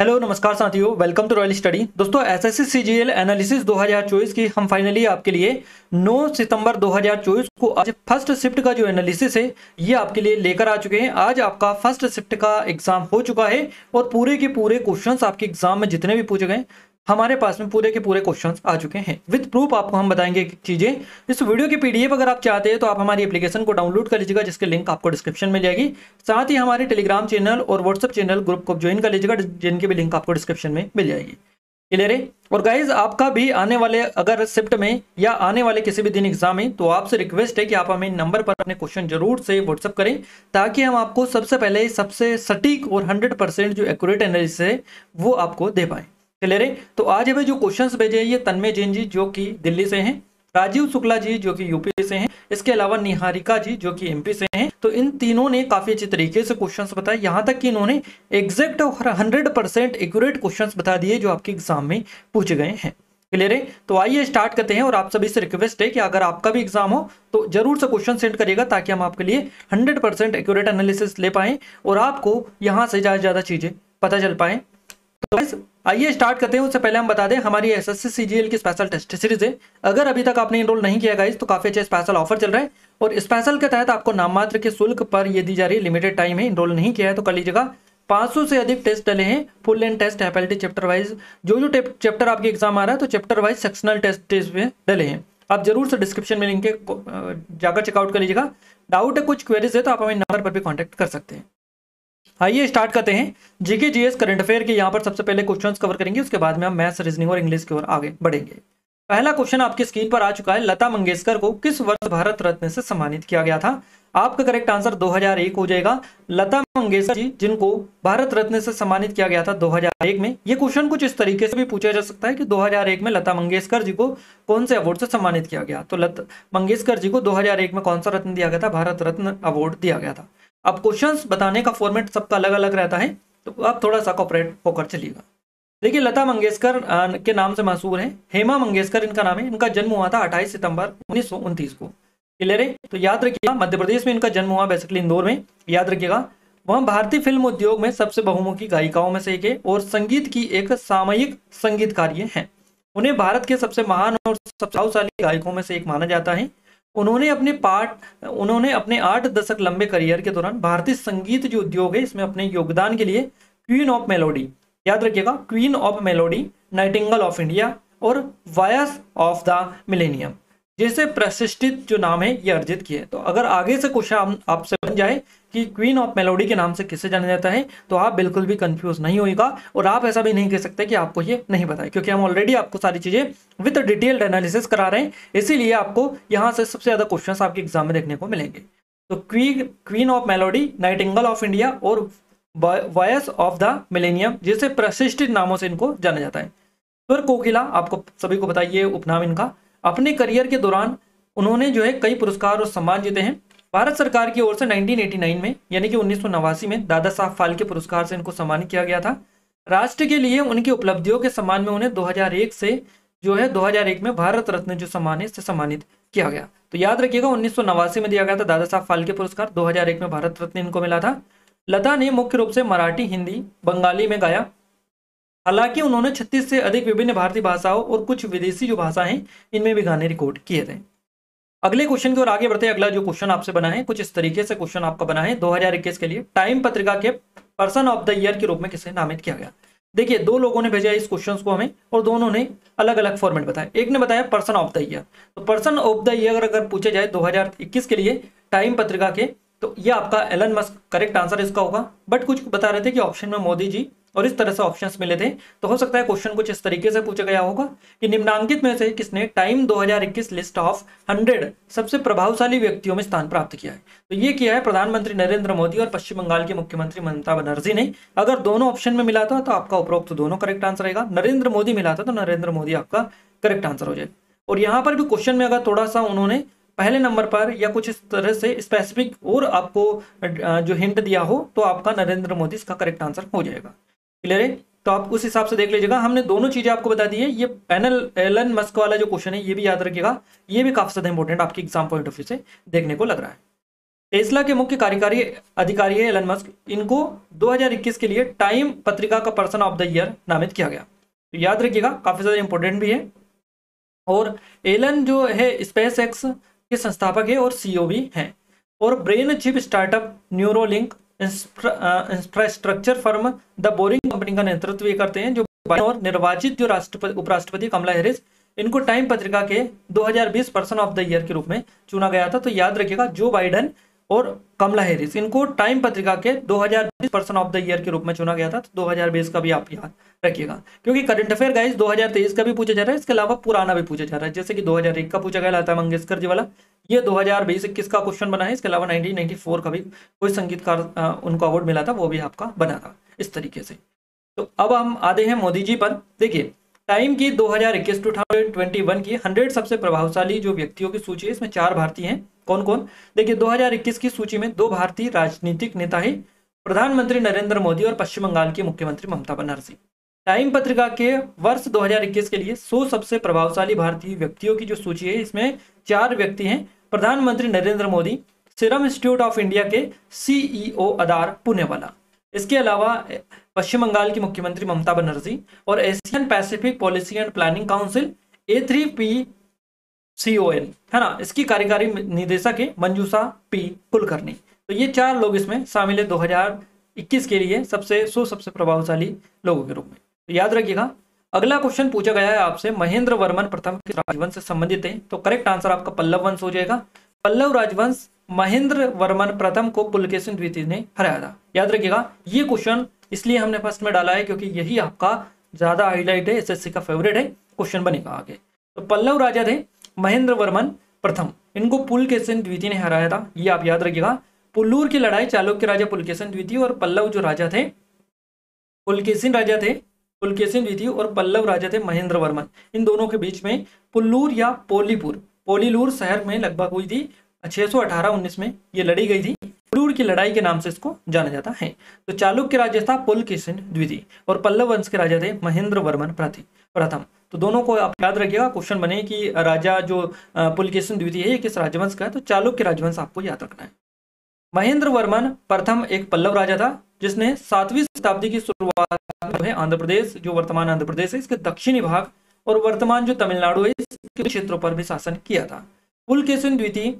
Hello नमस्कार साथियों, welcome to royal study. दोस्तों एसएससी सीजीएल एनालिसिस 2024 की हम फाइनली आपके लिए 9 सितंबर 2024 को आज फर्स्ट शिफ्ट का जो एनालिसिस है ये आपके लिए लेकर आ चुके हैं। आज आपका फर्स्ट शिफ्ट का एग्जाम हो चुका है और पूरे के पूरे क्वेश्चंस आपके एग्जाम में जितने भी पूछे गए हमारे पास में पूरे के पूरे क्वेश्चंस आ चुके हैं। विद प्रूफ आपको हम बताएंगे चीज़ें। इस वीडियो की पीडीएफ अगर आप चाहते हैं तो आप हमारी एप्लीकेशन को डाउनलोड कर लीजिएगा, जिसके लिंक आपको डिस्क्रिप्शन में जाएगी। साथ ही हमारे टेलीग्राम चैनल और व्हाट्सएप चैनल ग्रुप को ज्वाइन कर लीजिएगा, जिनकी भी लिंक आपको डिस्क्रिप्शन में मिल जाएगी। क्लियर है। और गाइज आपका भी आने वाले अगर शिफ्ट में या आने वाले किसी भी दिन एग्जाम है तो आपसे रिक्वेस्ट है कि आप हमें नंबर पर अपने क्वेश्चन जरूर से व्हाट्सअप करें, ताकि हम आपको सबसे पहले सबसे सटीक और 100% जो एक्यूरेट एनालिसिस है वो आपको दे पाएँ। क्लियर है। तो आज हमें जो क्वेश्चंस भेजे हैं ये तन्मय जैन जी जो कि दिल्ली से हैं, राजीव शुक्ला जी जो कि यूपी से हैं, इसके अलावा निहारिका जी जो कि एमपी से हैं। तो इन तीनों ने काफी अच्छे तरीके से क्वेश्चंस बताए, यहाँ तक कि इन्होंने एग्जैक्ट और 100% एक्यूरेट क्वेश्चंस बता दिए जो आपके एग्जाम में पूछे गए हैं। क्लियर है। तो आइए स्टार्ट करते हैं। और आप सभी से रिक्वेस्ट है कि अगर आपका भी एग्जाम हो तो जरूर से क्वेश्चन सेंड करिएगा, ताकि हम आपके लिए 100% एक्यूरेट एनालिसिस ले पाएँ और आपको यहाँ से ज़्यादा से ज़्यादा चीज़ें पता चल पाएँ। तो आइए स्टार्ट करते हैं। उससे पहले हम बता दें हमारी एसएससी सीजीएल की स्पेशल टेस्ट सीरीज है। अगर अभी तक आपने एनरोल नहीं किया गाइस तो काफी अच्छे स्पेशल ऑफर चल रहा है और स्पेशल के तहत आपको नाममात्र के शुल्क पर ये दी जा रही है। लिमिटेड टाइम है, एनरोल नहीं किया है तो कर लीजिएगा। 500 से अधिक टेस्ट डले हैं, full length test, FLT, chapter wise जो चैप्टर आपके एग्जाम आ रहा है तो चैप्टर वाइज सेक्शनल टेस्ट में डले हैं। आप जरूर से डिस्क्रिप्शन में लिंक जाकर चेकआउट कर लीजिएगा। डाउट है, कुछ क्वेरीज है तो आप हमें नंबर पर भी कॉन्टेक्ट कर सकते हैं। आइए स्टार्ट करते हैं। जीके जीएस करंट अफेयर के यहाँ पर सबसे पहले क्वेश्चंस कवर करेंगे, उसके बाद में हम मैथ्स, रीजनिंग और इंग्लिश की ओर आगे बढ़ेंगे। पहला क्वेश्चन आपकी स्क्रीन पर आ चुका है। लता मंगेशकर को किस वर्ष भारत रत्न से सम्मानित किया गया था? आपका करेक्ट आंसर 2001 हो जाएगा। लता मंगेशकर जी जिनको भारत रत्न से सम्मानित किया गया था 2001 में। ये क्वेश्चन कुछ इस तरीके से भी पूछा जा सकता है कि 2001 में लता मंगेशकर जी को कौन से अवार्ड से सम्मानित किया गया। तो लता मंगेशकर जी को 2001 में कौन सा रत्न दिया गया था? भारत रत्न अवार्ड दिया गया था। अब क्वेश्चंस बताने का फॉर्मेट सबका अलग अलग रहता है तो आप थोड़ा सा कोऑपरेट होकर चलिएगा। देखिए लता मंगेशकर के नाम से मशहूर है, हेमा मंगेशकर इनका नाम है। इनका जन्म हुआ था 28 सितंबर 1929 को। क्लियर है। तो याद रखिएगा मध्य प्रदेश में इनका जन्म हुआ, बेसिकली इंदौर में। याद रखिएगा वह भारतीय फिल्म उद्योग में सबसे बहुमुखी गायिकाओं में से एक है और संगीत की एक सामयिक संगीतकार है। उन्हें भारत के सबसे महान और सबसे प्रभावशाली गायकों में से एक माना जाता है। उन्होंने अपने 8 दशक लंबे करियर के दौरान भारतीय संगीत जो उद्योग है इसमें अपने योगदान के लिए क्वीन ऑफ मेलोडी, याद रखिएगा queen of melody, nightingale of India और वॉइस ऑफ द मिलेनियम जैसे प्रतिष्ठित जो नाम है ये अर्जित किए। तो अगर आगे से क्वेश्चन आपसे बन जाए कि क्वीन ऑफ मेलोडी के नाम से किसे जाना जाता है तो आप बिल्कुल भी कंफ्यूज नहीं होगा और आप ऐसा भी नहीं कह सकते कि आपको ये नहीं पता है, क्योंकि हम ऑलरेडी आपको सारी चीज़ें विद डिटेल्ड एनालिसिस करा रहे हैं। इसीलिए आपको यहाँ से सबसे ज़्यादा क्वेश्चन आपके एग्जाम में देखने को मिलेंगे। तो queen of melody, nightingale of India और वॉइस ऑफ द मिलेनियम जैसे प्रतिष्ठित नामों से इनको जाना जाता है। स्वर कोकिला आपको सभी को बताइए उपनाम इनका। अपने करियर के दौरान उन्होंने जो है कई पुरस्कार और सम्मान जीते हैं। भारत सरकार की ओर से 1989 में यानी कि 1989 में दादासाहब फाल्के पुरस्कार से इनको सम्मानित किया गया था। राष्ट्र के लिए उनकी उपलब्धियों के सम्मान में उन्हें 2001 में भारत रत्न जो सम्मान है इससे सम्मानित किया गया। तो याद रखिएगा 1989 में दिया गया था दादासाहब फाल्के पुरस्कार, 2001 में भारत रत्न इनको मिला था। लता ने मुख्य रूप से मराठी, हिंदी, बंगाली में गाया। हालांकि उन्होंने 36 से अधिक विभिन्न भारतीय भाषाओं और कुछ विदेशी जो भाषा हैं इनमें भी गाने रिकॉर्ड किए थे। अगले क्वेश्चन की ओर आगे बढ़ते हैं। अगला जो क्वेश्चन आपसे बना है कुछ इस तरीके से क्वेश्चन आपका बना है। 2021 के लिए टाइम पत्रिका के पर्सन ऑफ द ईयर के रूप में किसे नामित किया गया? देखिए दो लोगों ने भेजा इस क्वेश्चन को हमें और दोनों ने अलग अलग फॉर्मेट बताया। एक ने बताया पर्सन ऑफ द ईयर। तो पर्सन ऑफ द ईयर अगर पूछा जाए 2021 के लिए टाइम पत्रिका के, तो ये आपका एलन मस्क करेक्ट आंसर इसका होगा। बट कुछ बता रहे थे कि ऑप्शन में मोदी जी और इस तरह से ऑप्शंस मिले थे, तो हो सकता है क्वेश्चन कुछ इस तरीके से पूछा गया होगा कि निम्नांकित में से किसने टाइम 2021 लिस्ट ऑफ 100 सबसे प्रभावशाली व्यक्तियों में स्थान प्राप्त किया है? तो ये किया है प्रधानमंत्री नरेंद्र मोदी और पश्चिम बंगाल के मुख्यमंत्री ममता बनर्जी ने। अगर दोनों ऑप्शन में मिला था तो आपका उपरोक्त दोनों करेक्ट आंसर रहेगा। नरेंद्र मोदी मिला था तो नरेंद्र मोदी आपका करेक्ट आंसर हो जाएगा। और यहाँ पर भी क्वेश्चन में अगर थोड़ा सा उन्होंने पहले नंबर पर या कुछ इस तरह से स्पेसिफिक और आपको जो हिंट दिया हो तो आपका नरेंद्र मोदी इसका करेक्ट आंसर हो जाएगा। क्लियर है। तो आप उस हिसाब से देख लीजिएगा। हमने दोनों चीजें आपको बता दी है। ये पैनल एलन मस्क वाला जो क्वेश्चन है ये भी याद रखिएगा, ये भी काफी ज्यादा इंपॉर्टेंट आपके एग्जाम पॉइंट ऑफ व्यू से देखने को लग रहा है। टेस्ला के मुख्य कार्यकारी अधिकारी है एलन मस्क, इनको 2021 के लिए टाइम पत्रिका का पर्सन ऑफ द ईयर नामित किया गया। तो याद रखिएगा काफ़ी ज़्यादा इंपॉर्टेंट भी है। और एलन जो है स्पेस एक्स के संस्थापक है और सीईओ भी हैं। और brain chip startup Neuralink infrastructure firm the Boring Company का नेतृत्व ये करते हैं। जो और निर्वाचित जो राष्ट्रपति उपराष्ट्रपति कमला हैरिस, इनको टाइम पत्रिका के 2020 पर्सन ऑफ द ईयर के रूप में चुना गया था। तो याद रखिएगा जो बाइडन और कमला हैरिस, इनको टाइम पत्रिका के 2020 पर्सन ऑफ द ईयर के रूप में चुना गया था। तो 2020 का भी आप याद रखिएगा, क्योंकि करंट अफेयर गाइस 2023 का भी पूछा जा रहा है, इसके अलावा पुराना भी पूछा जा रहा है, जैसे कि 2001 का पूछा गया लता मंगेशकर जी वाला, ये 2020-21 का क्वेश्चन बना है। इसके अलावा 1994 का भी कोई संगीतकार उनको अवार्ड मिला था, वो भी आपका बना था इस तरीके से। तो अब हम आते हैं मोदी जी पर। देखिए टाइम की 2021-2021 की 100 सबसे प्रभावशाली जो व्यक्तियों की सूची है, इसमें 4 भारतीय हैं। कौन कौन? देखिए 2021 की सूची में 2 भारतीय राजनीतिक नेता है, प्रधानमंत्री नरेंद्र मोदी और पश्चिम बंगाल की मुख्यमंत्री ममता बनर्जी। टाइम पत्रिका के वर्ष 2021 के लिए 100 सबसे प्रभावशाली भारतीय व्यक्तियों की जो सूची है, इसमें 4 व्यक्ति हैं। प्रधानमंत्री Narendra Modi, Serum Institute of India के CEO अदार पुनेवाला, इसके अलावा पश्चिम बंगाल की मुख्यमंत्री ममता बनर्जी, और Asian Pacific policy and planning council A3PCON है ना, इसकी कार्यकारी निदेशक है मंजूषा P कुलकर्णी। तो ये 4 लोग इसमें शामिल है 2021 के लिए सबसे 100 सबसे प्रभावशाली लोगों के रूप में। तो याद रखिएगा। अगला क्वेश्चन पूछा गया है आपसे, महेंद्र वर्मन प्रथम के राजवंश से संबंधित है। तो करेक्ट आंसर आपका पल्लव वंश हो जाएगा। पल्लव राजवंश महेंद्र वर्मन प्रथम को पुलकेशिन द्वितीय ने हराया था। याद रखिएगा ये क्वेश्चन इसलिए हमने फर्स्ट में डाला है क्योंकि यही आपका ज्यादा हाईलाइट है, SSC का फेवरेट है, क्वेश्चन बनेगा आगे। तो पल्लव राजा थे महेंद्र वर्मन प्रथम, इनको पुलकेशिन द्वितीय ने हराया था, ये आप याद रखिएगा। पुलूर की लड़ाई चालुक्य राजा पुलकेशिन द्वितीय और पल्लव जो राजा थे, पुलकेशिन राजा थे, पुलकेशिन द्वितीय और पल्लव राजा थे महेंद्र वर्मन, इन दोनों के बीच में पुलूर या पोलीपुर, पोलीलूर शहर में लगभग हुई थी 618-19 में ये लड़ी गई थी। पुलूर की लड़ाई के नाम से इसको जाना जाता है। तो चालुक्य राज्य था पुलकेशिन द्वितीय और पल्लव वंश के राजा थे महेंद्र वर्मन प्रथम। तो दोनों को आप याद रखिएगा, क्वेश्चन बने कि राजा जो पुलकेशिन द्वितीय है ये किस राजवंश का है, तो चालुक्य राजवंश आपको याद रखना है। महेंद्र वर्मन प्रथम एक पल्लव राजा था जिसने 7वीं शताब्दी की शुरुआत में आंध्र प्रदेश, जो वर्तमान आंध्र प्रदेश है, इसके दक्षिणी भाग और वर्तमान जो तमिलनाडु है इसके क्षेत्रों पर भी शासन किया था। पुलकेशिन द्वितीय,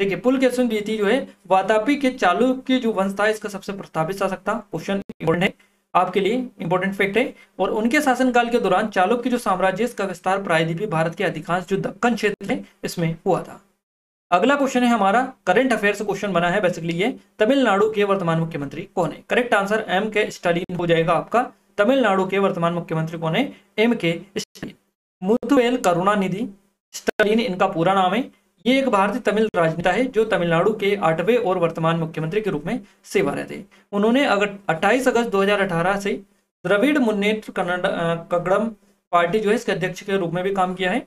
देखिए पुलकेशिन द्वितीय जो है वातापी के चालुक्य जो वंश था इसका सबसे प्रस्तावित शासक था। क्वेश्चन इंपॉर्टेंट है आपके लिए, इंपॉर्टेंट फैक्ट है। और उनके शासनकाल के दौरान चालुक्य जो साम्राज्य इसका विस्तार प्रायद्वीपीय भारत के अधिकांश जो दक्कन क्षेत्र है इसमें हुआ था। अगला क्वेश्चन है हमारा करंट अफेयर से क्वेश्चन बना है बेसिकली ये, तमिलनाडु के वर्तमान मुख्यमंत्री कौन है? Correct answer M.K. स्टालिन हो जाएगा आपका। तमिलनाडु के वर्तमान मुख्यमंत्री कौन है? M.K. Stalin. Muthuvel Karunanidhi Stalin इनका पूरा नाम है। ये एक भारतीय तमिल राजनेता है जो तमिलनाडु के 8वें और वर्तमान मुख्यमंत्री के रूप में सेवारत है। उन्होंने 28 अगस्त 2018 से द्रविड़ मुन्नेत्र कड़गम पार्टी जो है इसके अध्यक्ष के रूप में भी काम किया है।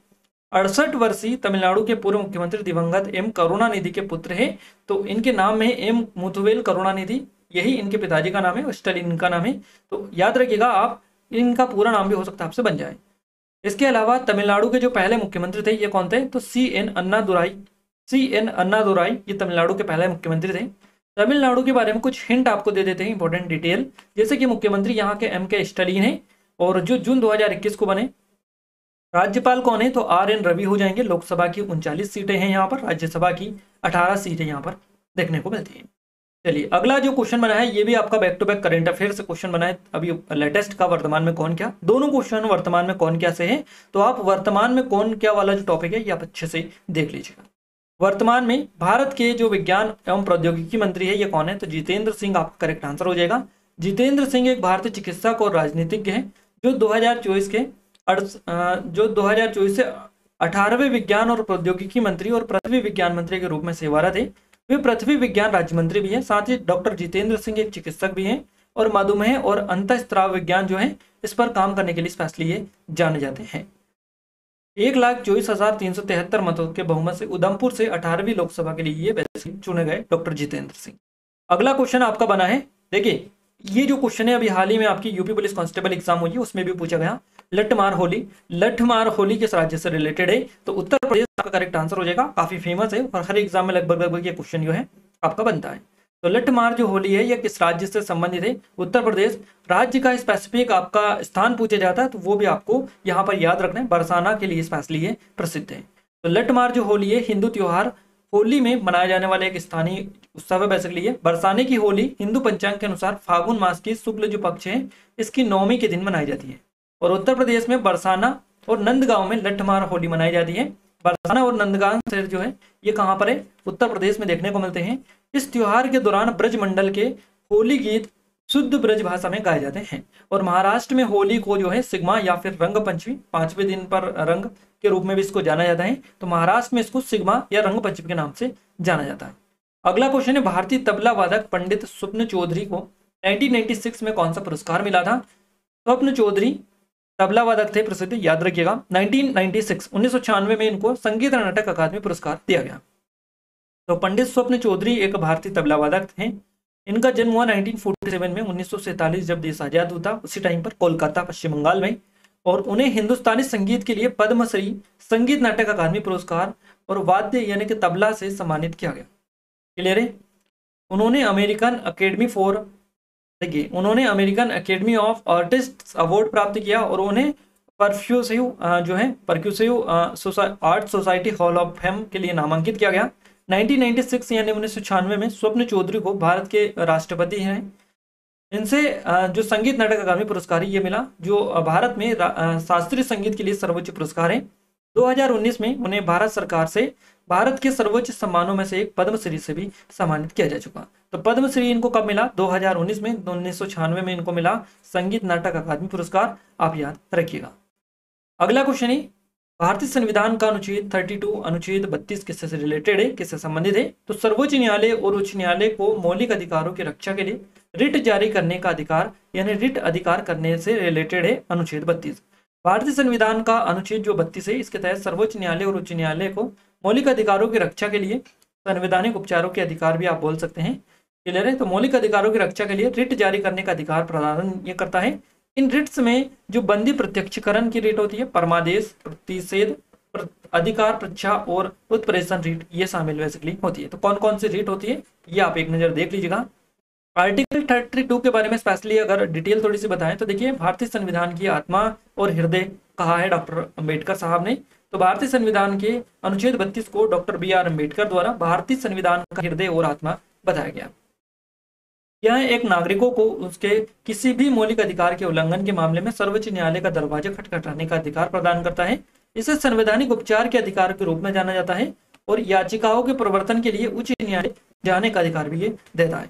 68 वर्षीय तमिलनाडु के पूर्व मुख्यमंत्री दिवंगत M. करुणानिधि के पुत्र है। तो इनके नाम में M. मुथुवेल करुणानिधि, यही इनके पिताजी का नाम है और स्टालिन इनका नाम है। तो याद रखिएगा आप, इनका पूरा नाम भी हो सकता है आपसे बन जाए। इसके अलावा तमिलनाडु के जो पहले मुख्यमंत्री थे ये कौन थे? तो C.N. अन्नादुराई ये तमिलनाडु के पहले मुख्यमंत्री थे। तमिलनाडु के बारे में कुछ हिंट आपको दे देते हैं, इंपॉर्टेंट डिटेल, जैसे कि मुख्यमंत्री यहाँ के M.K. स्टालिन है और जो जून 2021 को बने। राज्यपाल कौन है? तो R.N. रवि हो जाएंगे। लोकसभा की 39 सीटें हैं यहाँ पर, राज्यसभा की 18 सीटें यहाँ पर देखने को मिलती है। चलिए अगला जो क्वेश्चन बना है ये भी आपका back to back current affair से क्वेश्चन बना है। अभी लेटेस्ट का वर्तमान में कौन क्या, दोनों क्वेश्चन वर्तमान में कौन क्या से हैं। तो आप वर्तमान में कौन क्या वाला जो टॉपिक है ये आप अच्छे से देख लीजिएगा। वर्तमान में भारत के जो विज्ञान एवं प्रौद्योगिकी मंत्री है ये कौन है? तो जितेंद्र सिंह आपका करेक्ट आंसर हो जाएगा। जितेंद्र सिंह एक भारतीय चिकित्सक और राजनीतिज्ञ है जो 2024 से 18वें विज्ञान और प्रौद्योगिकी मंत्री और पृथ्वी विज्ञान मंत्री के रूप में सेवारत है। वे पृथ्वी विज्ञान राज्य मंत्री भी हैं, साथ ही डॉक्टर जितेंद्र सिंह एक चिकित्सक भी हैं और मधुमेह और अंतःस्राव विज्ञान जो है इस पर काम करने के लिए स्पेशली ये जाने जाते हैं। 1,24,373 मतों के बहुमत से उधमपुर से 18वीं लोकसभा के लिए ये चुने गए डॉक्टर जितेंद्र सिंह। अगला क्वेश्चन आपका बना है, देखिए ये जो क्वेश्चन है अभी हाल ही में आपकी यूपी पुलिस कांस्टेबल एग्जाम हुई है उसमें भी पूछा गया। लठमार होली किस राज्य से रिलेटेड है? तो उत्तर प्रदेश का करेक्ट आंसर हो जाएगा। काफी फेमस है और हर एग्जाम में लगभग ये क्वेश्चन जो है आपका बनता है। तो लठ मार जो होली है यह किस राज्य से संबंधित है? उत्तर प्रदेश। राज्य का स्पेसिफिक आपका स्थान पूछे जाता है तो वो भी आपको यहाँ पर याद रखना है, बरसाना के लिए स्पेशली ये प्रसिद्ध है। तो लठ मार जो होली है हिंदू त्योहार होली में मनाया जाने वाला एक स्थानीय उत्सव है बेसिकली है। बरसाने की होली हिंदू पंचांग के अनुसार फागुन मास की शुक्ल जो पक्ष है इसकी नवमी के दिन मनाई जाती है। और उत्तर प्रदेश में बरसाना और नंदगांव में लठमार होली मनाई जाती है। बरसाना और नंदगांव शहर जो है ये कहाँ पर है? उत्तर प्रदेश में देखने को मिलते हैं। इस त्योहार के दौरान ब्रजमंडल के होली गीत शुद्ध ब्रज भाषा में गाए जाते हैं। और महाराष्ट्र में होली को जो है सिग्मा या फिर रंग पंचमी, पांचवें दिन पर रंग के रूप में भी इसको जाना जाता है। तो महाराष्ट्र में इसको सिग्मा या रंग पंचमी के नाम से जाना जाता है। अगला क्वेश्चन है, भारतीय तबला वादक पंडित स्वप्न चौधरी को 1996 में कौन सा पुरस्कार मिला था? स्वप्न चौधरी तबला वादक थे प्रसिद्ध, याद रखिएगा। 1996 में इनको संगीत नाटक अकादमी पुरस्कार दिया गया। तो पंडित स्वप्न चौधरी एक भारतीय तबला वादक थे। इनका जन्म हुआ 1947 में, 1947 जब देश आजाद हुआ उसी टाइम पर कोलकाता पश्चिम बंगाल में। और उन्हें हिंदुस्तानी संगीत के लिए पद्म श्री, संगीत नाटक अकादमी पुरस्कार और वाद्य यानी कि तबला से सम्मानित किया गया। क्लियर है? उन्होंने American Academy of artist award प्राप्त किया और उन्हें percussive art society hall of fame के लिए नामांकित किया गया। 1996 यानी 1996 में स्वप्न चौधरी को भारत के राष्ट्रपति हैं, इनसे जो संगीत नाटक अकादमी पुरस्कार ये मिला जो भारत में शास्त्रीय संगीत के लिए सर्वोच्च पुरस्कार है। 2019 में उन्हें भारत सरकार से भारत के सर्वोच्च सम्मानों में से एक पद्मश्री से भी सम्मानित किया जा चुका। तो पद्मश्री इनको कब मिला? 2019 में। 1996 में इनको मिला संगीत नाटक अकादमी पुरस्कार, आप याद रखिएगा। अगला क्वेश्चन है, भारतीय संविधान का अनुच्छेद 32 अनुच्छेद 32 किससे से रिलेटेड है, किससे संबंधित है? तो सर्वोच्च न्यायालय और उच्च न्यायालय को मौलिक अधिकारों की रक्षा के लिए रिट जारी करने का अधिकार यानी रिट अधिकार करने से रिलेटेड है अनुच्छेद 32। भारतीय संविधान का अनुच्छेद जो 32 है इसके तहत सर्वोच्च न्यायालय और उच्च न्यायालय को मौलिक अधिकारों की रक्षा के लिए, संवैधानिक उपचारों के अधिकार भी आप बोल सकते हैं, क्लियर है? तो मौलिक अधिकारों की रक्षा के लिए रिट जारी करने का अधिकार प्रदान ये करता है। इन रिट्स में जो बंदी प्रत्यक्षीकरण की रिट होती है, परमादेश, प्रतिषेध, अधिकार परीक्षा और उत्प्रेषण रिट ये शामिल बेसिकली होती है। तो कौन कौन सी रिट होती है ये आप एक नज़र देख लीजिएगा। आर्टिकल 32 के बारे में स्पेशली अगर डिटेल थोड़ी सी बताएं तो देखिए, भारतीय संविधान की आत्मा और हृदय कहा है डॉक्टर अंबेडकर साहब ने। तो भारतीय संविधान के अनुच्छेद 32 को डॉक्टर BR अंबेडकर द्वारा भारतीय संविधान का हृदय और आत्मा बताया गया। यह एक नागरिकों को उसके किसी भी मौलिक अधिकार के उल्लंघन के मामले में सर्वोच्च न्यायालय का दरवाजा खटखटाने का अधिकार प्रदान करता है। इसे संवैधानिक उपचार के अधिकार के रूप में जाना जाता है और याचिकाओं के प्रवर्तन के लिए उच्च न्यायालय जाने का अधिकार भी ये देता है।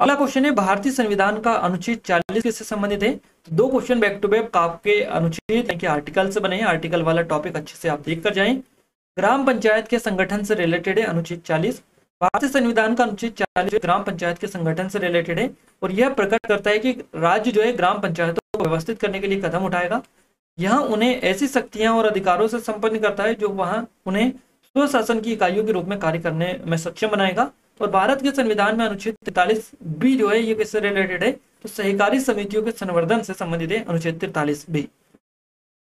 अगला क्वेश्चन है, भारतीय संविधान का अनुच्छेद 40 किससे संबंधित है? तो दो क्वेश्चन बैक टू बैक आपके अनुच्छेद के आर्टिकल से बने हैं, आर्टिकल वाला टॉपिक अच्छे से आप देख कर जाएं। ग्राम पंचायत के संगठन से रिलेटेड है अनुच्छेद 40। भारतीय संविधान का अनुच्छेद 40 ग्राम पंचायत के संगठन से रिलेटेड है और यह प्रकट करता है कि राज्य जो है ग्राम पंचायतों को व्यवस्थित करने के लिए कदम उठाएगा। यहाँ उन्हें ऐसी शक्तियां और अधिकारों से संपन्न करता है जो वहाँ उन्हें स्वशासन की इकाइयों के रूप में कार्य करने में सक्षम बनाएगा। और भारत के संविधान में अनुच्छेद 43B जो है ये किससे रिलेटेड है? तो सहकारी समितियों के संवर्धन से संबंधित है अनुच्छेद 43B।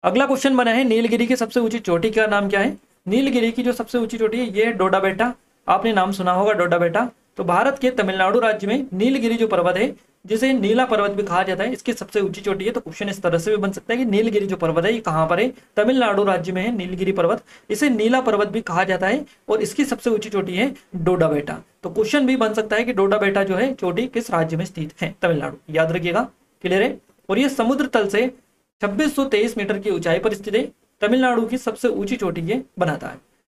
अगला क्वेश्चन बना है, नीलगिरी की सबसे ऊंची चोटी का नाम क्या है? नीलगिरी की जो सबसे ऊंची चोटी है ये डोडाबेटा, आपने नाम सुना होगा डोडाबेटा। तो भारत के तमिलनाडु राज्य में नीलगिरी जो पर्वत है जिसे नीला पर्वत भी कहा जाता है इसकी सबसे ऊंची चोटी है। तो क्वेश्चन इस तरह से भी बन सकता है कि नीलगिरी जो पर्वत है ये कहाँ पर है? तमिलनाडु राज्य में है नीलगिरी पर्वत, इसे नीला पर्वत भी कहा जाता है और इसकी सबसे ऊंची चोटी है डोडाबेटा। तो क्वेश्चन भी बन सकता है कि डोडाबेटा जो है चोटी किस राज्य में स्थित है? तमिलनाडु, याद रखिएगा। क्लियर है? और ये समुद्र तल से 2623 मीटर की ऊंचाई पर स्थित है। तमिलनाडु की सबसे ऊंची चोटी ये बनाता है।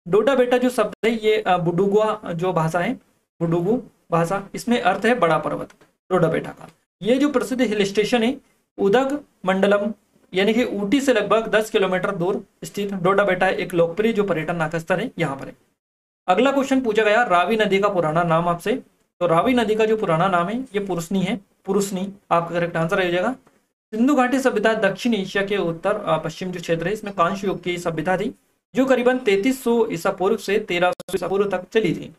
डोडाबेटा जो शब्द है ये बुडुगुआ जो भाषा है, बुडुगु भाषा, इसमें अर्थ है बड़ा पर्वत डोडाबेटा का। ये जो प्रसिद्ध हिल स्टेशन है उदग मंडलम यानी कि ऊटी से लगभग 10 किलोमीटर दूर स्थित डोडाबेटा एक लोकप्रिय जो पर्यटन आकर्षण है यहाँ पर है। अगला क्वेश्चन पूछा गया, रावी नदी का पुराना नाम आपसे। तो रावी नदी का जो पुराना नाम है ये पुरुषनी है, पुरुषनी आपका करेक्ट आंसर हो जाएगा। सिंधु घाटी सभ्यता दक्षिण एशिया के उत्तर पश्चिम जो क्षेत्र है इसमें कांस्य युग की सभ्यता थी जो करीबन 3300 ईसा पूर्व से 1300 ईसा पूर्व तक चली थी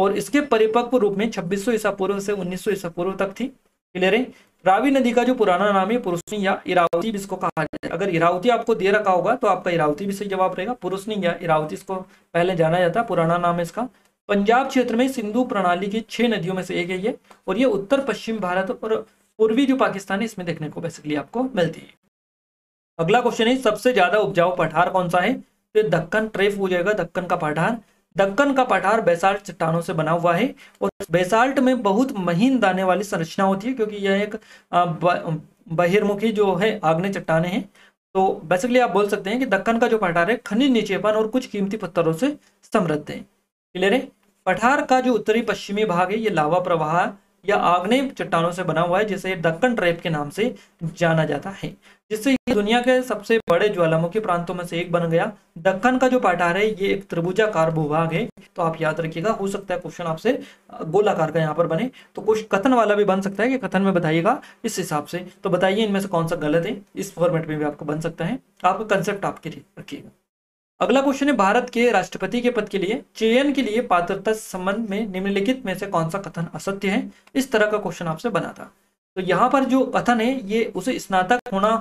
और इसके परिपक्व रूप में 2600 ईसा पूर्व से 1900 ईसा पूर्व तक थी। क्लियर है? रावी नदी का जो पुराना नाम है पुरुषनी या इरावती भी इसको कहा जाता है। अगर इरावती आपको दे रखा होगा तो आपका इरावती भी सही जवाब रहेगा। पुरुषनी या इरावती इसको पहले जाना जाता है, पुराना नाम है इसका। पंजाब क्षेत्र में सिंधु प्रणाली की 6 नदियों में से एक है ये, और ये उत्तर पश्चिम भारत और पूर्वी जो पाकिस्तान है इसमें देखने को बेसिकली आपको मिलती है। अगला क्वेश्चन है सबसे ज्यादा उपजाऊ पठार कौन सा है, तो दक्कन ट्रैप हो जाएगा दक्कन का पठार। दक्कन का पठार बेसाल्ट चट्टानों से बना हुआ है और बेसाल्ट में बहुत महीन दाने वाली संरचना होती है क्योंकि यह एक बहिर्मुखी जो है आग्नेय चट्टाने हैं। तो बेसिकली आप बोल सकते हैं कि दक्कन का जो पठार है खनिज निक्षेपण और कुछ कीमती पत्थरों से समृद्ध है। क्लियर है। पठार का जो उत्तरी पश्चिमी भाग है ये लावा प्रवाह या आग्नेय चट्टानों से बना हुआ है जिसे दक्कन ट्रैप के नाम से जाना जाता है, जिससे ये दुनिया के सबसे बड़े ज्वालामुखी प्रांतों में से एक बन गया। दक्कन का जो पठार है ये एक त्रिभुजाकार भूभाग है, तो आप याद रखिएगा। हो सकता है क्वेश्चन आपसे गोलाकार का यहाँ पर बने, तो कुछ कथन वाला भी बन सकता है कि कथन में बताइएगा इस हिसाब से। तो बताइए इनमें से कौन सा गलत है, इस फॉर्मेट में भी आपको बन सकता है। आपका कंसेप्ट आपके रखिएगा। अगला क्वेश्चन है भारत के राष्ट्रपति के पद के लिए चयन के लिए पात्रता संबंध में निम्नलिखित में से कौन सा कथन असत्य है। इस तरह का क्वेश्चन आपसे बना था, तो यहाँ पर जो कथन है ये उसे स्नातक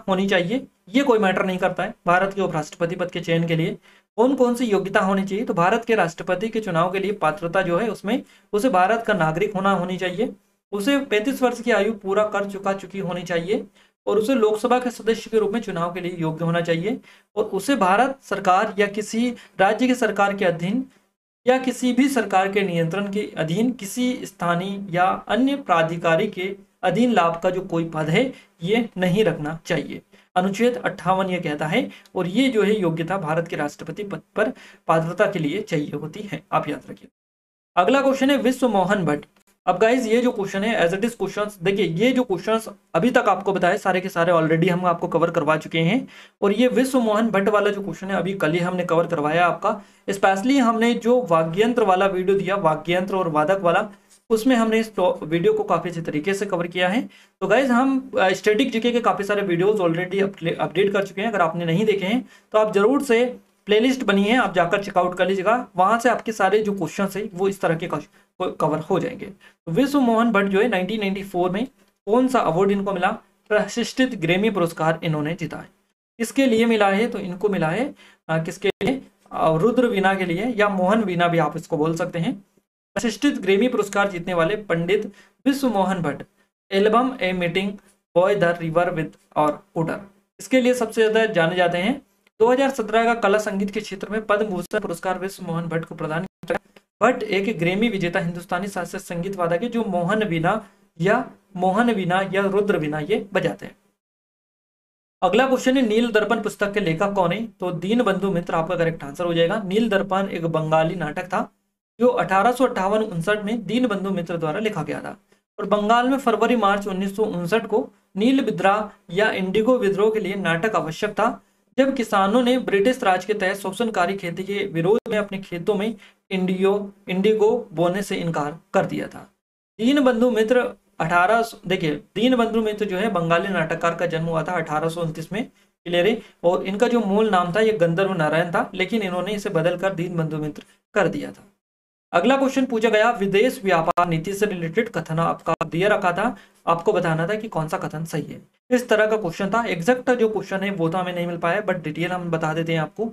होनी चाहिए, ये कोई मैटर नहीं करता है। भारत के उपराष्ट्रपति पद के चयन के लिए कौन कौन सी योग्यता होनी चाहिए, तो भारत के राष्ट्रपति के चुनाव के लिए पात्रता जो है उसमें उसे भारत का नागरिक होनी चाहिए, उसे 35 वर्ष की आयु पूरा कर चुकी होनी चाहिए और उसे लोकसभा के सदस्य के रूप में चुनाव के लिए योग्य होना चाहिए और उसे भारत सरकार या किसी राज्य की सरकार के अधीन या किसी भी सरकार के नियंत्रण के अधीन किसी स्थानीय या अन्य प्राधिकारी के अधीन लाभ का जो कोई पद है ये नहीं रखना चाहिए। अनुच्छेद 58 ये कहता है, और ये जो है योग्यता भारत के राष्ट्रपति पद पर पात्रता के लिए चाहिए होती है, आप याद रखिए। अगला क्वेश्चन है विश्व मोहन भट्ट। अब गाइज ये जो क्वेश्चन है एज इट इज क्वेश्चंस, देखिए ये जो क्वेश्चंस अभी तक आपको बताए सारे के सारे ऑलरेडी हम आपको कवर करवा चुके हैं, और ये विश्व मोहन भट्ट वाला जो क्वेश्चन है अभी कल ही हमने कवर करवाया आपका। स्पेशली हमने जो वाग्यंत्र वाला वीडियो दिया, वाग्यंत्र और वादक वाला, उसमें हमने इस वीडियो को काफी अच्छे तरीके से कवर किया है। तो गाइज हम स्टैटिक जीके के काफी सारे वीडियोज ऑलरेडी अपडेट कर चुके हैं, अगर आपने नहीं देखे हैं तो आप जरूर से प्लेलिस्ट बनी है, आप जाकर चेकआउट कर लीजिएगा, वहां से आपके सारे जो क्वेश्चन है वो इस तरह के कवर हो जाएंगे। तो विश्व मोहन भट्ट जो है 1994 में कौन सा अवार्ड इनको मिला, प्रतिष्ठित ग्रेमी पुरस्कार इन्होंने जीता है। इसके लिए मिला है, तो इनको मिला है किसके लिए, रुद्र वीणा के लिए या मोहन वीणा भी आप इसको बोल सकते हैं। प्रतिष्ठित ग्रेमी पुरस्कार जीतने वाले Pandit Vishwa Mohan Bhatt album a meeting by the river with और उडर इसके लिए सबसे ज्यादा जाने जाते हैं। 2017 का कला संगीत के क्षेत्र में पद्म भूषण पुरस्कार विश्व मोहन भट्ट को प्रदान किया गया। भट्ट एक ग्रेमी विजेता हिंदुस्तानी शास्त्रीय संगीत वादक है जो मोहन वीणा या रुद्र वीणा ये बजाते हैं। अगला क्वेश्चन है नील दर्पण पुस्तक के लेखक कौन है, तो दीनबंधु मित्र आपका करेक्ट आंसर हो जाएगा। नील दर्पण एक बंगाली नाटक था जो 1858-59 में दीनबंधु मित्र द्वारा लिखा गया था और बंगाल में फरवरी-मार्च 1959 को नील विद्रोह या इंडिगो विद्रोह के लिए नाटक आवश्यक था, जब किसानों ने ब्रिटिश राज के तहत शोषणकारी खेती के विरोध में अपने खेतों में इंडिगो बोने से इनकार कर दिया था। दीनबंधु मित्र जो है बंगाली नाटककार का जन्म हुआ था 1829 में, क्लियर, और इनका जो मूल नाम था ये गंधर्व नारायण था, लेकिन इन्होंने इसे बदलकर दीनबंधु मित्र कर दिया था। अगला क्वेश्चन पूछा गया विदेश व्यापार नीति से रिलेटेड कथन आपका दिया रखा था, आपको बताना था कि कौन सा कथन सही है। इस तरह का क्वेश्चन था, एग्जैक्ट जो क्वेश्चन है वो तो हमें नहीं मिल पाया, बट डिटेल हम बता देते हैं आपको।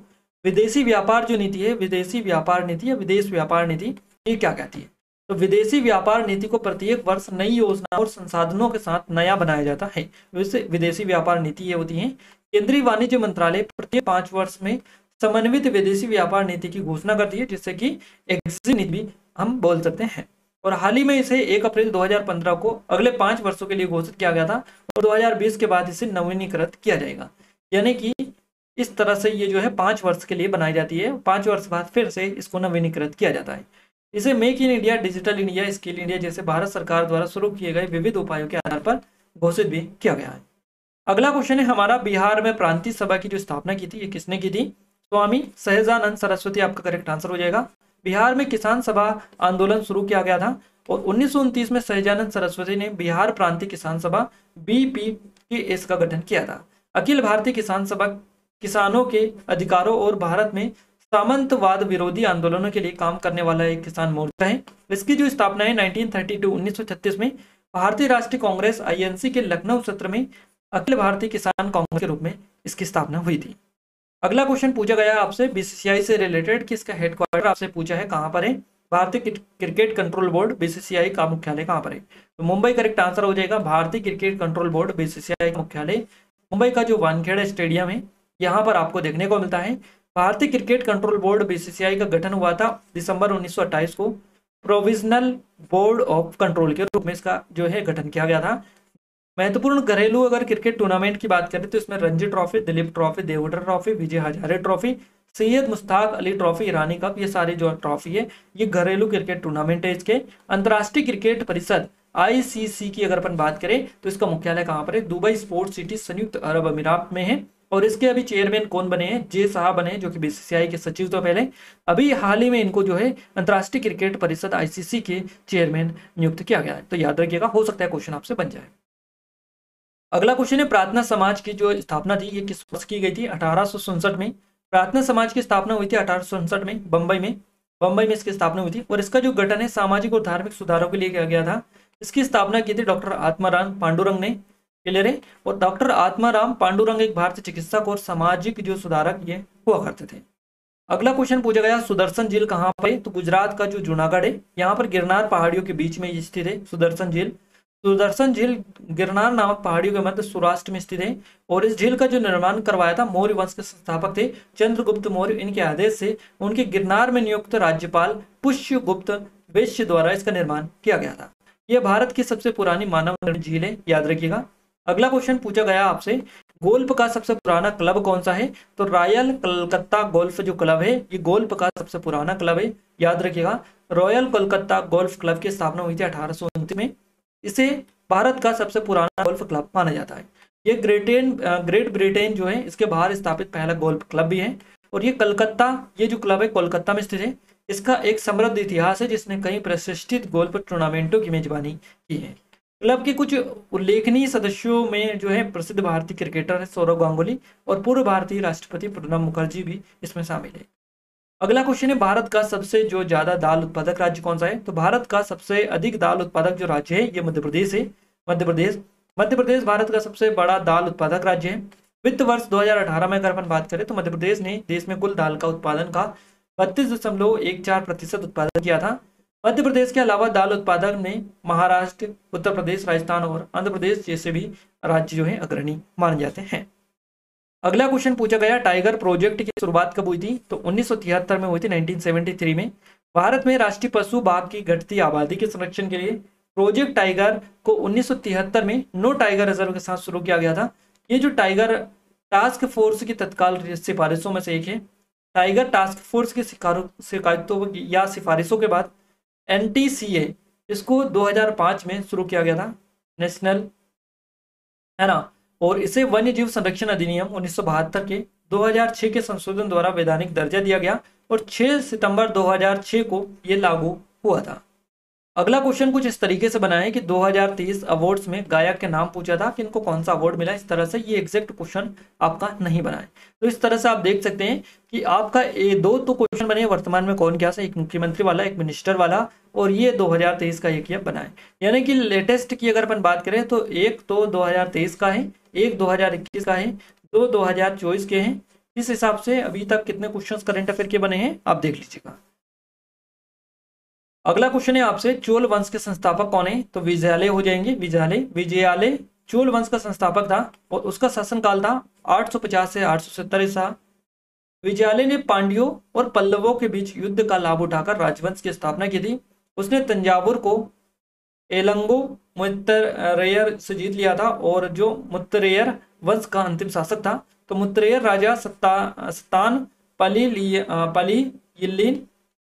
विदेशी व्यापार जो नीति है, विदेशी व्यापार नीति या विदेश व्यापार नीति, ये क्या कहती है, तो विदेशी व्यापार नीति को प्रत्येक वर्ष नई योजना और संसाधनों के साथ नया बनाया जाता है। विदेशी व्यापार नीति ये होती है। केंद्रीय वाणिज्य मंत्रालय प्रत्येक 5 वर्ष में समन्वित विदेशी व्यापार नीति की घोषणा करती है, जिससे कि एग्जिट नीति भी हम बोल सकते हैं, और हाल ही में इसे 1 अप्रैल 2015 को अगले 5 वर्षों के लिए घोषित किया गया था और 2020 के बाद इसे नवीनीकृत किया जाएगा। यानी कि इस तरह से ये जो है 5 वर्ष के लिए बनाई जाती है, 5 वर्ष बाद फिर से इसको नवीनीकृत किया जाता है। इसे make in India, digital India, skill India जैसे भारत सरकार द्वारा शुरू किए गए विविध उपायों के आधार पर घोषित भी किया गया है। अगला क्वेश्चन है हमारा बिहार में प्रांतीय सभा की जो स्थापना की थी ये किसने की थी, स्वामी सहजानंद सरस्वती आपका करेक्ट आंसर हो जाएगा। बिहार में किसान सभा आंदोलन शुरू किया गया था और 1929 में सहजानंद सरस्वती ने बिहार प्रांतीय किसान सभा BPKS का गठन किया था। अखिल भारतीय किसान सभा किसानों के अधिकारों और भारत में सामंतवाद विरोधी आंदोलनों के लिए काम करने वाला एक किसान मोर्चा है। इसकी जो स्थापना है 1936 में भारतीय राष्ट्रीय कांग्रेस INC के लखनऊ सत्र में अखिल भारतीय किसान कांग्रेस के रूप में इसकी स्थापना हुई थी। अगला क्वेश्चन पूछा गया आपसे BCCI से रिलेटेड कि इसका हेडक्वार्टर आपसे पूछा है कहां पर है, भारतीय क्रिकेट कंट्रोल बोर्ड बीसीसीआई का मुख्यालय कहाँ पर है? तो मुंबई करेक्ट आंसर हो जाएगा। भारतीय क्रिकेट कंट्रोल बोर्ड बीसीसीआई का मुख्यालय मुंबई का जो वानखेड़े स्टेडियम है यहाँ पर आपको देखने को मिलता है। भारतीय क्रिकेट कंट्रोल बोर्ड बीसीसीआई का गठन हुआ था दिसंबर 1928 को प्रोविजनल बोर्ड ऑफ कंट्रोल के रूप में इसका जो है गठन किया गया था। महत्वपूर्ण घरेलू अगर क्रिकेट टूर्नामेंट की बात करें तो इसमें Ranji trophy, Duleep trophy, Deodhar trophy, Vijay Hazare trophy, Syed Mushtaq Ali trophy, Irani cup, ये सारे जो ट्रॉफी है ये घरेलू क्रिकेट टूर्नामेंट है। इसके अंतर्राष्ट्रीय क्रिकेट परिषद आईसीसी की अगर अपन बात करें तो इसका मुख्यालय कहाँ पर है? दुबई स्पोर्ट्स सिटी संयुक्त अरब अमीरात में है। और इसके अभी चेयरमैन कौन बने हैं? जे शाह बने हैं जो कि बीसीसीआई के सचिव तो पहले, अभी हाल ही में इनको जो है अंतर्राष्ट्रीय क्रिकेट परिषद आईसीसी के चेयरमैन नियुक्त किया गया है। तो याद रखिएगा, हो सकता है क्वेश्चन आपसे बन जाए। अगला क्वेश्चन है प्रार्थना समाज की जो स्थापना थी ये किस वर्ष की गई थी? 1867 में प्रार्थना समाज की स्थापना हुई थी। 1859 में बम्बई में इसकी स्थापना हुई थी। और इसका जो गठन है सामाजिक और धार्मिक सुधारों के लिए किया गया था। इसकी स्थापना की थी डॉक्टर आत्माराम पांडुरंग ने, क्लियर है। और डॉक्टर आत्माराम पांडुरंग एक भारतीय चिकित्सक और सामाजिक जो सुधारक ये हुआ करते थे। अगला क्वेश्चन पूछा गया सुदर्शन झील कहाँ पर है? तो गुजरात का जो जूनागढ़ है यहाँ पर गिरनार पहाड़ियों के बीच में स्थित है सुदर्शन झील। सुदर्शन झील गिरनार नामक पहाड़ियों के मध्य सौराष्ट्र में स्थित है। और इस झील का जो निर्माण करवाया था मौर्य वंश के संस्थापक थे चंद्रगुप्त मौर्य, इनके आदेश से उनके गिरनार में नियुक्त राज्यपाल पुष्यगुप्त वैश्य द्वारा इसका निर्माण किया गया था। यह भारत की सबसे पुरानी मानव निर्मित झील है, याद रखिएगा। अगला क्वेश्चन पूछा गया आपसे गोल्फ का सबसे पुराना क्लब कौन सा है? तो रॉयल कलकत्ता गोल्फ जो क्लब है ये गोल्फ का सबसे पुराना क्लब है, याद रखिएगा। रॉयल कलकत्ता गोल्फ क्लब की स्थापना हुई थी 1829 में। इसे भारत का सबसे पुराना गोल्फ क्लब माना जाता है। ये ग्रेट ब्रिटेन जो है इसके बाहर स्थापित पहला गोल्फ क्लब भी है। और ये कलकत्ता, ये जो क्लब है कोलकाता में स्थित है। इसका एक समृद्ध इतिहास है जिसने कई प्रतिष्ठित गोल्फ टूर्नामेंटों की मेजबानी की है। क्लब के कुछ उल्लेखनीय सदस्यों में जो है प्रसिद्ध भारतीय क्रिकेटर है सौरव गांगुली और पूर्व भारतीय राष्ट्रपति प्रणब मुखर्जी भी इसमें शामिल है। अगला क्वेश्चन है भारत का सबसे जो ज्यादा दाल उत्पादक राज्य कौन सा है? तो भारत का सबसे अधिक दाल उत्पादक जो राज्य है ये मध्य प्रदेश है। मध्य प्रदेश भारत का सबसे बड़ा दाल उत्पादक राज्य है। वित्त वर्ष 2018 में अगर अपन बात करें तो मध्य प्रदेश ने देश में कुल दाल का उत्पादन का 32.14% उत्पादन किया था। मध्य प्रदेश के अलावा दाल उत्पादक में महाराष्ट्र, उत्तर प्रदेश, राजस्थान और आंध्र प्रदेश जैसे भी राज्य जो है अग्रणी माने जाते हैं। अगला क्वेश्चन पूछा गया टाइगर प्रोजेक्ट की शुरुआत कब हुई थी? तो 1973 में हुई थी, 1973 में। भारत में राष्ट्रीय पशु बाघ की घटती आबादी के संरक्षण के लिए प्रोजेक्ट टाइगर को 1973 में 9 टाइगर रिजर्व के साथ शुरू किया गया था। ये जो टाइगर टास्क फोर्स की तत्काल सिफारिशों में से एक है। टाइगर टास्क फोर्स की शिकायतों या सिफारिशों के बाद NTCA इसको 2005 में शुरू किया गया था, नेशनल है ना। और इसे वन्य जीव संरक्षण अधिनियम 1972 के 2006 के संशोधन द्वारा वैधानिक दर्जा दिया गया और 6 सितंबर 2006 को ये लागू हुआ था। अगला क्वेश्चन कुछ इस तरीके से बना है कि 2023 अवार्ड्स में गायक के नाम पूछा था कि इनको कौन सा अवार्ड मिला। इस तरह से ये एग्जैक्ट क्वेश्चन आपका नहीं बना है। तो इस तरह से आप देख सकते हैं कि आपका ये दो तो क्वेश्चन बने वर्तमान में कौन क्या सा, एक मुख्यमंत्री वाला, एक मिनिस्टर वाला, और ये 2023 का एक बना है। यानी कि लेटेस्ट की अगर अपन बात करें तो एक तो 2023 का है, एक 2021 का है, दो 2024 के हैं। इस हिसाब से अभी तक कितने क्वेश्चंस करंट अफेयर के बने हैं आप देख लीजिएगा। अगला क्वेश्चन है आपसे चोल वंश के संस्थापक कौन है? तो विजयालय हो जाएंगे। विजयालय चोल वंश का संस्थापक था और उसका शासनकाल था 850 से 870 ईसा। विजयालय ने पांड्यों और पल्लवों के बीच युद्ध का लाभ उठाकर राजवंश की स्थापना की थी। उसने तंजावुर को एलंगो मुत्तरेयर से जीत लिया था और जो मुत्तरेयर वंश का अंतिम शासक था। तो मुत्तरेयर राजा सत्तान पलीयिल्लीन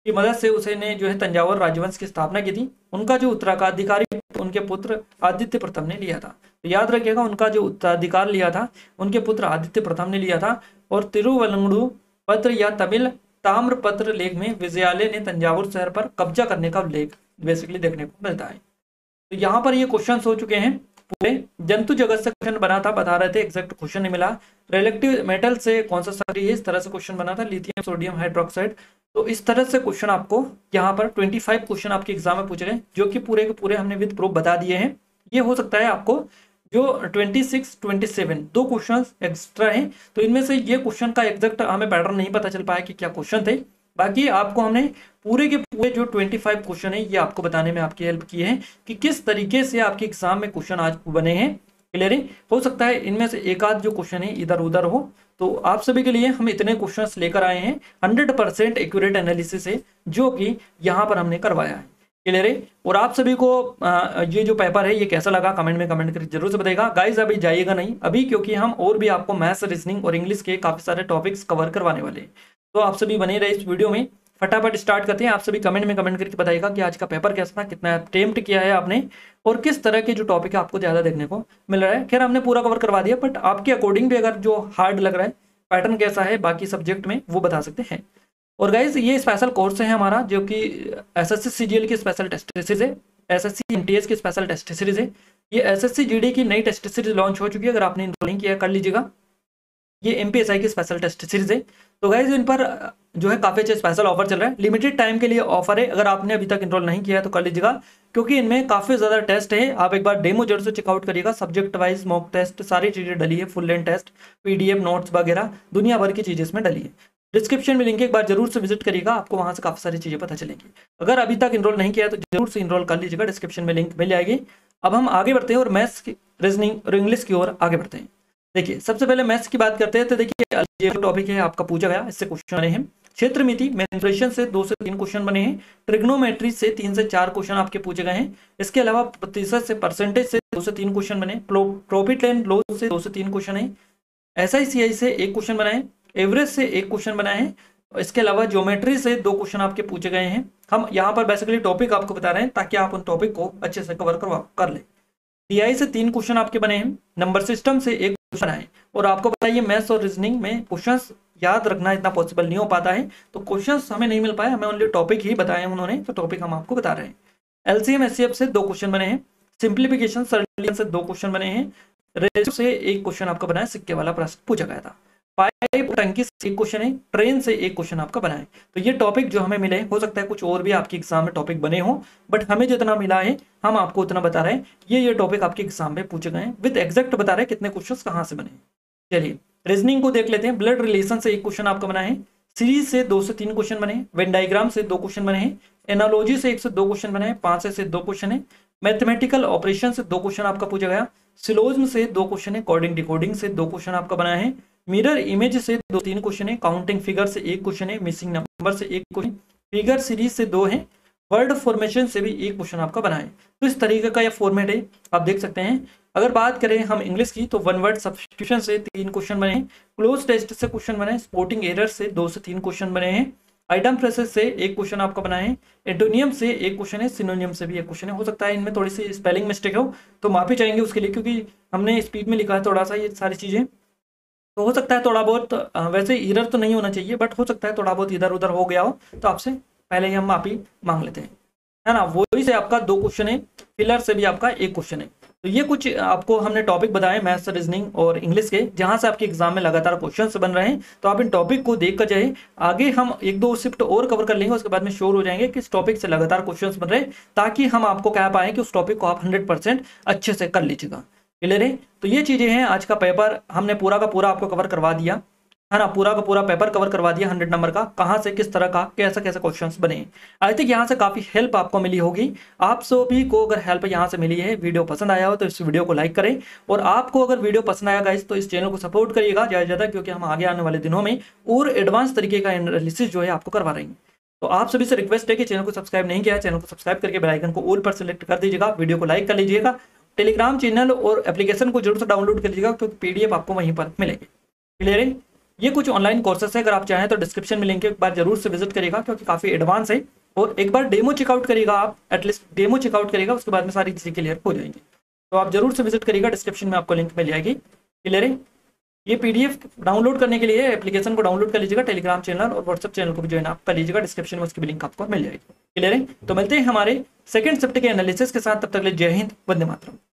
की मदद से उसने जो है तंजावुर राजवंश की स्थापना की थी। उनका जो उत्तराधिकारी उनके पुत्र आदित्य प्रथम ने लिया था। तो याद रखिएगा उनका जो उत्तराधिकार लिया था उनके पुत्र आदित्य प्रथम ने लिया था। और तिरुवल्लंगडु पत्र या तमिल ताम्रपत्र लेख में विजयालय ने तंजावुर शहर पर कब्जा करने का उल्लेख बेसिकली देखने को मिलता है। तो यहाँ पर ये क्वेश्चन हो चुके हैं पूरे। जंतु जगत से क्वेश्चन बना था, बता रहे थे, एग्जैक्ट क्वेश्चन नहीं मिला। रिएक्टिव मेटल से कौन सा सक्रिय है, इस तरह से क्वेश्चन बना था, लिथियम सोडियम हाइड्रोक्साइड। तो इस तरह से क्वेश्चन आपको यहाँ पर 25 क्वेश्चन आपके एग्जाम में पूछ रहे हैं जो कि पूरे के पूरे हमने विद प्रूफ बता दिए हैं। ये हो सकता है आपको जो 26, 27 दो क्वेश्चन एक्स्ट्रा हैं, तो इनमें से ये क्वेश्चन का एग्जैक्ट हमें पैटर्न नहीं पता चल पाया कि क्या क्वेश्चन थे। बाकी आपको हमने पूरे के पूरे जो 25 क्वेश्चन है ये आपको बताने में आपकी हेल्प की है कि किस तरीके से आपके एग्जाम में क्वेश्चन आज बने हैं। क्लियर है, हो सकता है इनमें से एक आध जो क्वेश्चन है इधर उधर हो, तो आप सभी के लिए हम इतने क्वेश्चंस लेकर आए हैं 100% एक्यूरेट एनालिसिस है जो कि यहाँ पर हमने करवाया है। क्लियर है, और आप सभी को ये जो पेपर है ये कैसा लगा कमेंट में कमेंट करके जरूर से बताइएगा। गाइज अभी जाइएगा नहीं अभी, क्योंकि हम और भी आपको मैथ्स, रीजनिंग और इंग्लिश के काफ़ी सारे टॉपिक्स कवर करवाने वाले हैं, तो आप सभी बने रहे इस वीडियो में। फटाफट स्टार्ट करते हैं, आप सभी कमेंट में कमेंट करके बताइएगा कि आज का पेपर कैसा था, कितना अटेम्प्ट किया है आपने और किस तरह के जो टॉपिक है आपको ज़्यादा देखने को मिल रहा है। खैर हमने पूरा कवर करवा दिया, बट आपके अकॉर्डिंग भी अगर जो हार्ड लग रहा है पैटर्न कैसा है बाकी सब्जेक्ट में वो बता सकते हैं। और गाइज ये स्पेशल कोर्स है हमारा जो कि एसएससी सीजीएल की स्पेशल टेस्ट सीरीज है, एसएससी एमटीएस की स्पेशल टेस्ट सीरीज है, ये एसएससी जीडी की नई टेस्ट सीरीज लॉन्च हो चुकी है, अगर आपने इनरोल नहीं किया कर लीजिएगा। ये एमपीएसआई की स्पेशल टेस्ट सीरीज है, तो गाइज इन पर जो है काफ़ी अच्छे स्पेशल ऑफर चल रहा है, लिमिटेड टाइम के लिए ऑफर है, अगर आपने अभी तक इनरोल नहीं किया है तो कर लीजिएगा, क्योंकि इनमें काफ़ी ज़्यादा टेस्ट है। आप एक बार डेमो जरूर से चेकआउट करिएगा, सब्जेक्ट वाइज मॉक टेस्ट सारी चीज़ें डली है, full length test, PDF, notes वगैरह दुनिया भर की चीज़ें इसमें डली है। डिस्क्रिप्शन में लिंक एक बार जरूर से विजिट करिएगा, आपको वहाँ से काफ़ी सारी चीज़ें पता चलेंगी। अगर अभी तक इनरोल नहीं किया है तो जरूर से इनरोल कर लीजिएगा, डिस्क्रिप्शन में लिंक मिल जाएगी। अब हम आगे बढ़ते हैं और मैथ्स, रीजनिंग और इंग्लिश की ओर आगे बढ़ते हैं। देखिए सबसे पहले मैथ्स की बात करते हैं, तो देखिए ये टॉपिक है आपका पूछा गया, इससे क्वेश्चन आए हैं। क्षेत्रमिति मेंस्ट्रुएशन से 2 से 3 क्वेश्चन बने हैं, ट्रिग्नोमेट्री से 3 से 4 क्वेश्चन आपके पूछे गए हैं, इसके अलावा प्रतिशत से परसेंटेज से 2 से 3 क्वेश्चन बने, प्रॉफिट एंड लॉस से 2 से 3 क्वेश्चन है, एसआईसीआई से 1 क्वेश्चन बना है, एवरेज से 1 क्वेश्चन बना है, इसके अलावा ज्योमेट्री से 2 क्वेश्चन आपके पूछे गए हैं। हम यहाँ पर बेसिकली टॉपिक आपको बता रहे हैं ताकि आप उन टॉपिक को अच्छे से कवर कर लें। डीआई से 3 क्वेश्चन आपके बने हैं, नंबर सिस्टम से 1 क्वेश्चन आए, और आपको बताइए मैथ्स और रीजनिंग में क्वेश्चंस याद रखना इतना पॉसिबल नहीं हो पाता है, तो क्वेश्चंस हमें नहीं मिल पाए, हमें ओनली टॉपिक ही बताए उन्होंने, तो टॉपिक हम आपको बता रहे हैं। एलसीएम एचसीएफ से 2 क्वेश्चन बने हैं, सिंप्लीफिकेशन सरलीकरण से 2 क्वेश्चन बने हैं, रेशो से 1 क्वेश्चन आपका बना है, सिक्के वाला प्रश्न पूछा गया था, पाइप टंकी से 1 क्वेश्चन है, ट्रेन से 1 क्वेश्चन आपका बना है। तो ये टॉपिक जो हमें मिले, हो सकता है कुछ और भी आपके एग्जाम में टॉपिक बने हो, बट हमें जितना मिला है हम आपको उतना बता रहे हैं। ये टॉपिक आपके एग्जाम में पूछे गए हैं, विद एग्जैक्ट बता रहे हैं कितने क्वेश्चंस कहाँ से बने। चलिए रीजनिंग को देख लेते हैं, ब्लड रिलेशन से 1 क्वेश्चन आपका बना है, सीरीज से 2 से 3 क्वेश्चन बने, वेन डायग्राम से 2 क्वेश्चन बने हैं, एनालॉजी से 1 से 2 क्वेश्चन बने हैं, 5 से 2 क्वेश्चन है, मैथमेटिकल ऑपरेशन से 2 क्वेश्चन आपका पूछा गया, सिलोज्म से 2 क्वेश्चन है, कोडिंग डिकोडिंग से 2 क्वेश्चन आपका बना है, मिरर इमेज से 2-3 क्वेश्चन है, काउंटिंग फिगर से 1 क्वेश्चन है, मिसिंग नंबर से 1 क्वेश्चन, फिगर सीरीज से 2 है, वर्ड फॉर्मेशन से भी 1 क्वेश्चन आपका बना है। तो इस तरीके का यह फॉर्मेट है, आप देख सकते हैं। अगर बात करें हम इंग्लिश की तो वन वर्ड सब्स्टिट्यूशन से 3 क्वेश्चन बने हैं, क्लोज टेस्ट से क्वेश्चन बने हैं, स्पोर्टिंग एरर से 2 से 3 क्वेश्चन बने हैं, आइटम फ्रेसेस से 1 क्वेश्चन आपका बना है, एंटोनियम से 1 क्वेश्चन है, सिनोनियम से भी 1 क्वेश्चन है। हो सकता है इनमें थोड़ी सी स्पेलिंग मिस्टेक हो तो माफी चाहेंगे उसके लिए, क्योंकि हमने स्पीड में लिखा है थोड़ा सा ये सारी चीज़ें, तो हो सकता है थोड़ा बहुत, वैसे एरर तो नहीं होना चाहिए बट हो सकता है थोड़ा बहुत इधर उधर हो गया हो, तो आपसे पहले ही हम माफी मांग लेते हैं, है ना। वही से आपका 2 क्वेश्चन है, फिलर से भी आपका 1 क्वेश्चन है। तो ये कुछ आपको हमने टॉपिक बताए मैथ्स, रीजनिंग और इंग्लिश के, जहाँ से आपके एग्जाम में लगातार क्वेश्चन बन रहे हैं, तो आप इन टॉपिक को देख कर जाए। आगे हम 1-2 शिफ्ट और कवर कर लेंगे, उसके बाद में श्योर हो जाएंगे कि इस टॉपिक से लगातार क्वेश्चन बन रहे हैं, ताकि हम आपको कह पाएँ कि उस टॉपिक को आप 100% अच्छे से कर लीजिएगा। क्लियर है, तो ये चीज़ें हैं। आज का पेपर हमने पूरा का पूरा आपको कवर करवा दिया, है ना, पूरा का पूरा पेपर कवर करवा दिया 100 नंबर का, कहाँ से किस तरह का कैसा कैसा क्वेश्चंस बने। आई थिंक यहाँ से काफ़ी हेल्प आपको मिली होगी, आप सभी को अगर हेल्प यहाँ से मिली है, वीडियो पसंद आया हो तो इस वीडियो को लाइक करें, और आपको अगर वीडियो पसंद आया गाइस तो इस चैनल को सपोर्ट करिएगा ज़्यादा से ज़्यादा, क्योंकि हम आगे आने वाले दिनों में और एडवांस तरीके का एनालिसिस जो है आपको करवा रहे हैं। तो आप सभी से रिक्वेस्ट है कि चैनल को सब्सक्राइब नहीं किया है, चैनल को सब्सक्राइब करके बेल आइकन को ऑल पर सेलेक्ट कर दीजिएगा, वीडियो को लाइक कर लीजिएगा, टेलीग्राम चैनल और एप्लीकेशन को जरूर से डाउनलोड कर लीजिएगा, क्योंकि पीडीएफ आपको वहीं पर मिलेगी। क्लियर है, ये कुछ ऑनलाइन कोर्सेस है, अगर आप चाहें तो डिस्क्रिप्शन में लिंक एक बार जरूर से विजिट करिएगा, क्योंकि काफ़ी एडवांस है, और एक बार डेमो चेकआउट करिएगा आप, एटलीस्ट डेमो चेकआउट करिएगा, उसके बाद में सारी चीज़ें क्लियर हो जाएंगी, तो आप जरूर से विजिट करिएगा, डिस्क्रिप्शन में आपको लिंक मिल जाएगी। क्लियर है, ये पीडीएफ डाउनलोड करने के लिए एप्लीकेशन को डाउनलोड कर लीजिएगा, टेलीग्राम चैनल और व्हाट्सएप चैनल को भी ज्वाइन आप कर लीजिएगा, डिस्क्रिप्शन में उसकी भी लिंक आपको मिल जाएगी। क्लियर है, तो मिलते हैं हमारे सेकंड शिफ्ट के एनालिसिस के साथ, तब तक के लिए जय हिंद, वंदे मातरम।